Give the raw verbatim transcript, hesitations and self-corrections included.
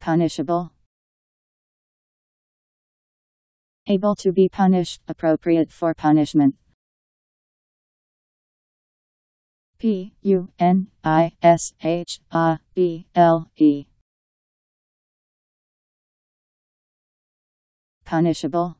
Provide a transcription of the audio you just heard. punishable. Able to be punished, appropriate for punishment. P U N I S H A B L E. Punishable.